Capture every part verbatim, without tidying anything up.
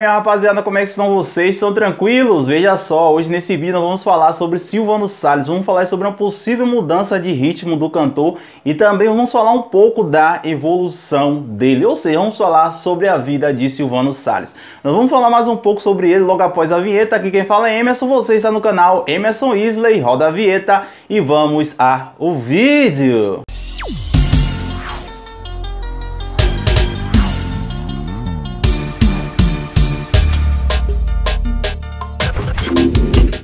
E aí, rapaziada, como é que estão vocês? Estão tranquilos? Veja só, hoje nesse vídeo nós vamos falar sobre Silvanno Salles, vamos falar sobre uma possível mudança de ritmo do cantor e também vamos falar um pouco da evolução dele, ou seja, vamos falar sobre a vida de Silvanno Salles. Nós vamos falar mais um pouco sobre ele logo após a vinheta. Aqui quem fala é Emerson, você está no canal Emerson Yslley, roda a vinheta e vamos ao vídeo!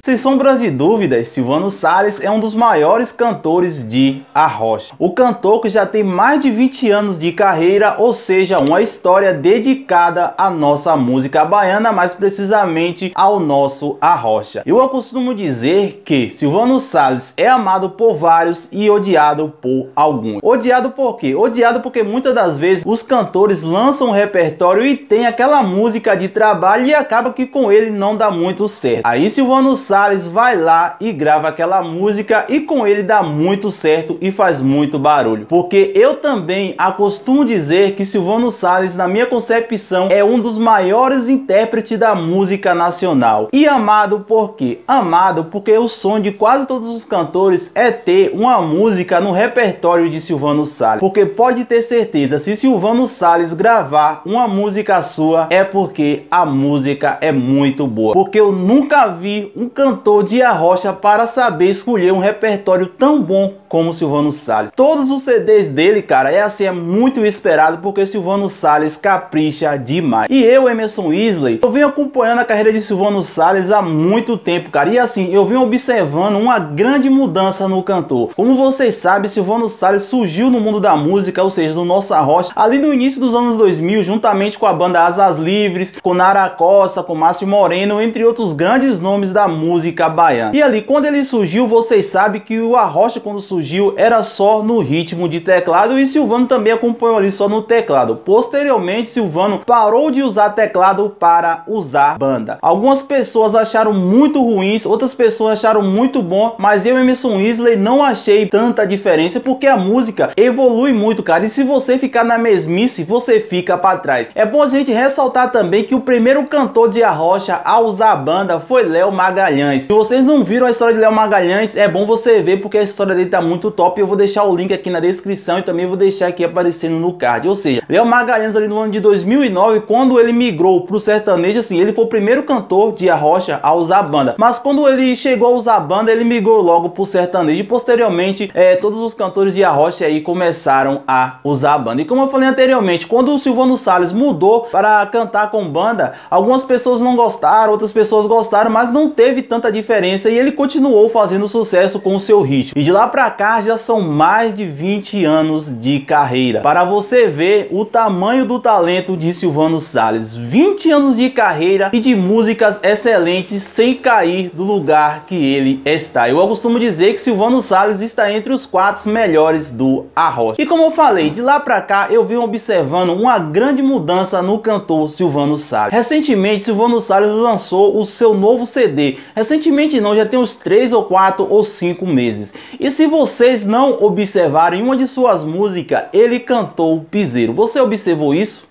Sem sombras de dúvidas, Silvanno Salles é um dos maiores cantores de arrocha. O cantor que já tem mais de vinte anos de carreira, ou seja, uma história dedicada à nossa música baiana, mais precisamente ao nosso arrocha. Eu acostumo dizer que Silvanno Salles é amado por vários e odiado por alguns. Odiado por quê? Odiado porque muitas das vezes os cantores lançam um repertório e tem aquela música de trabalho e acaba que com ele não dá muito certo. Aí Silvanno Salles Salles vai lá e grava aquela música e com ele dá muito certo e faz muito barulho. Porque eu também acostumo dizer que Silvanno Salles, na minha concepção, é um dos maiores intérpretes da música nacional. E amado por quê? Amado porque o sonho de quase todos os cantores é ter uma música no repertório de Silvanno Salles. Porque pode ter certeza, se Silvanno Salles gravar uma música sua, é porque a música é muito boa. Porque eu nunca vi um cantor cantor de arrocha para saber escolher um repertório tão bom como Silvanno Salles. Todos os C Ds dele, cara, é assim, é muito esperado porque Silvanno Salles capricha demais. E eu, Emerson Yslley, eu venho acompanhando a carreira de Silvanno Salles há muito tempo, cara, e assim, eu venho observando uma grande mudança no cantor. Como vocês sabem, Silvanno Salles surgiu no mundo da música, ou seja, no nosso arrocha, ali no início dos anos dois mil, juntamente com a banda Asas Livres, com Nara Costa, com Márcio Moreno, entre outros grandes nomes da música música baiana. E ali, quando ele surgiu, vocês sabem que o arrocha, quando surgiu, era só no ritmo de teclado e Silvanno também acompanhou ali só no teclado. Posteriormente, Silvanno parou de usar teclado para usar banda. Algumas pessoas acharam muito ruins, outras pessoas acharam muito bom, mas eu, Emerson Yslley, não achei tanta diferença porque a música evolui muito, cara, e se você ficar na mesmice, você fica para trás. É bom a gente ressaltar também que o primeiro cantor de arrocha a usar a banda foi Leo Magalhães. Se vocês não viram a história de Leo Magalhães, é bom você ver porque a história dele tá muito top. Eu vou deixar o link aqui na descrição e também vou deixar aqui aparecendo no card. Ou seja, Leo Magalhães ali no ano de dois mil e nove, quando ele migrou pro sertanejo, assim, ele foi o primeiro cantor de arrocha a usar a banda. Mas quando ele chegou a usar a banda, ele migrou logo pro sertanejo e posteriormente é, todos os cantores de arrocha aí começaram a usar a banda. E como eu falei anteriormente, quando o Silvanno Salles mudou para cantar com banda, algumas pessoas não gostaram, outras pessoas gostaram, mas não teve tanto tanta diferença e ele continuou fazendo sucesso com o seu ritmo. E de lá pra cá já são mais de vinte anos de carreira. Para você ver o tamanho do talento de Silvanno Salles. vinte anos de carreira e de músicas excelentes sem cair do lugar que ele está. Eu costumo dizer que Silvanno Salles está entre os quatro melhores do arrocha. E como eu falei, de lá pra cá eu venho observando uma grande mudança no cantor Silvanno Salles. Recentemente, Silvanno Salles lançou o seu novo C D. Recentemente não, já tem uns três ou quatro ou cinco meses. E se vocês não observarem uma de suas músicas, ele cantou piseiro. Você observou isso?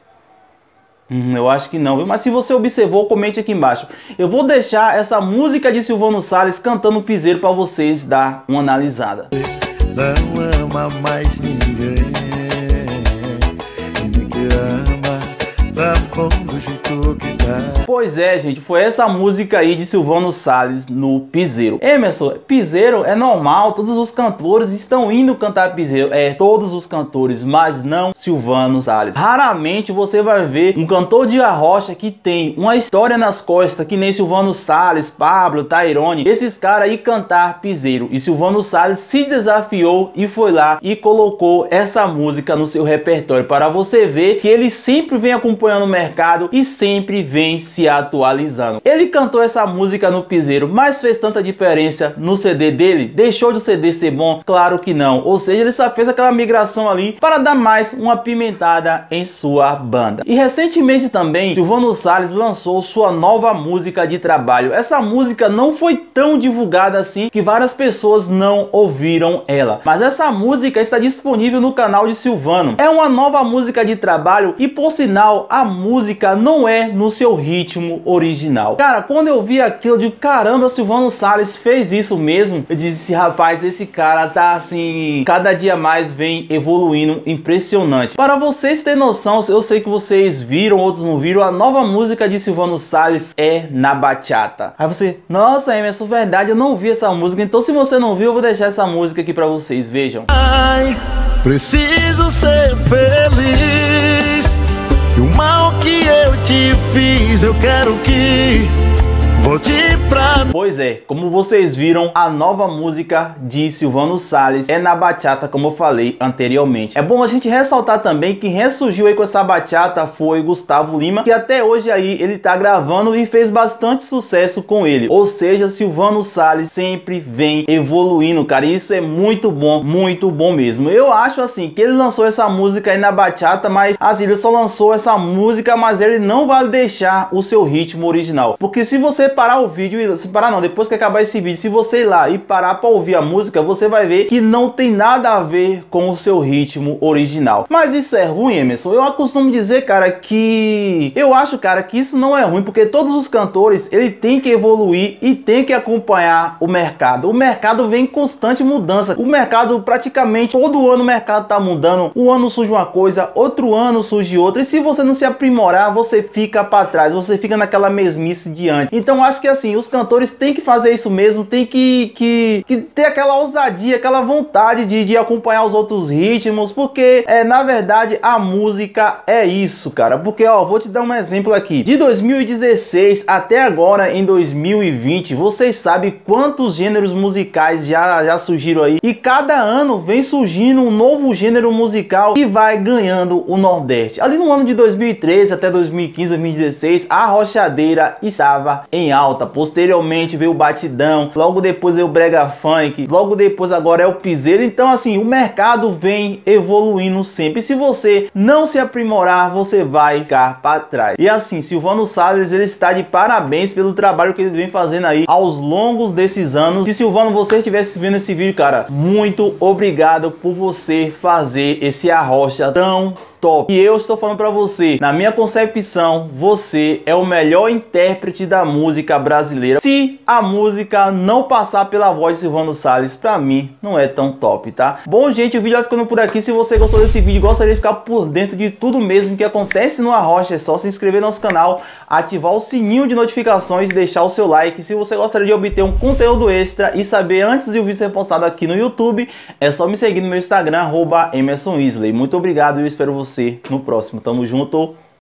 Hum, eu acho que não, viu? Mas se você observou, comente aqui embaixo. Eu vou deixar essa música de Silvanno Salles cantando piseiro para vocês dar uma analisada. Não ama mais ninguém. Pois é, gente, foi essa música aí de Silvanno Salles no piseiro. Emerson, piseiro é normal, todos os cantores estão indo cantar piseiro, é, todos os cantores, mas não Silvanno Salles. Raramente você vai ver um cantor de arrocha que tem uma história nas costas, que nem Silvanno Salles, Pablo, Tairone, esses caras aí cantar piseiro. E Silvanno Salles se desafiou e foi lá e colocou essa música no seu repertório, para você ver que ele sempre vem acompanhando o mercado e sempre vem se atualizando. Ele cantou essa música no piseiro, mas fez tanta diferença no C D dele? Deixou de o C D ser bom? Claro que não. Ou seja, ele só fez aquela migração ali para dar mais uma pimentada em sua banda. E recentemente também, Silvanno Salles lançou sua nova música de trabalho. Essa música não foi tão divulgada assim que várias pessoas não ouviram ela. Mas essa música está disponível no canal de Silvanno. É uma nova música de trabalho e, por sinal, a música não é no seu ritmo ritmo original. Cara, quando eu vi aquilo, eu digo, caramba, Silvanno Salles fez isso mesmo. Eu disse, rapaz, esse cara tá assim, cada dia mais vem evoluindo, impressionante. Para vocês terem noção, eu sei que vocês viram, outros não viram, a nova música de Silvanno Salles é Na Bachata. Aí você, nossa Emerson, verdade, eu não vi essa música. Então se você não viu, eu vou deixar essa música aqui pra vocês, vejam. Ai, preciso ser feliz, e o mal que eu te fiz, eu quero que volte pra... Pois é, como vocês viram, a nova música de Silvanno Salles é Na Bachata, como eu falei anteriormente. É bom a gente ressaltar também que ressurgiu aí com essa bachata foi Gustavo Lima, que até hoje aí ele tá gravando e fez bastante sucesso com ele. Ou seja, Silvanno Salles sempre vem evoluindo, cara. E isso é muito bom, muito bom mesmo. Eu acho assim, que ele lançou essa música aí Na Bachata, mas assim, ele só lançou essa música, mas ele não vai deixar o seu ritmo original. Porque se você parar o vídeo, se parar não, depois que acabar esse vídeo, se você ir lá e parar para ouvir a música, você vai ver que não tem nada a ver com o seu ritmo original. Mas isso é ruim, Emerson? Eu costumo dizer, cara, que eu acho, cara, que isso não é ruim, porque todos os cantores, ele tem que evoluir e tem que acompanhar o mercado. O mercado vem em constante mudança. O mercado, praticamente todo ano o mercado tá mudando. Um ano surge uma coisa, outro ano surge outra, e se você não se aprimorar, você fica para trás, você fica naquela mesmice de antes. Então acho que assim, os cantores têm que fazer isso mesmo, tem que, que, que ter aquela ousadia, aquela vontade de, de acompanhar os outros ritmos, porque é, na verdade a música é isso, cara. Porque ó, vou te dar um exemplo aqui, de dois mil e dezesseis até agora em dois mil e vinte, vocês sabem quantos gêneros musicais já, já surgiram aí, e cada ano vem surgindo um novo gênero musical que vai ganhando o Nordeste. Ali no ano de dois mil e treze até dois mil e quinze, dois mil e dezesseis, a rochadeira estava em alta. Posteriormente veio o batidão, logo depois veio o brega funk, logo depois agora é o piseiro. Então assim, o mercado vem evoluindo sempre, e se você não se aprimorar, você vai ficar para trás. E assim, Silvanno Salles, ele está de parabéns pelo trabalho que ele vem fazendo aí aos longos desses anos. Se Silvanno, você estivesse vendo esse vídeo, cara, muito obrigado por você fazer esse arrocha tão top. E eu estou falando pra você, na minha concepção, você é o melhor intérprete da música brasileira. Se a música não passar pela voz de Silvanno Salles, pra mim não é tão top, tá? Bom, gente, o vídeo vai ficando por aqui. Se você gostou desse vídeo e gostaria de ficar por dentro de tudo mesmo que acontece no Arrocha, é só se inscrever no nosso canal, ativar o sininho de notificações e deixar o seu like. Se você gostaria de obter um conteúdo extra e saber antes de o vídeo ser postado aqui no YouTube, é só me seguir no meu Instagram, arroba Emerson Yslley. Muito obrigado e eu espero você no próximo. Tamo junto.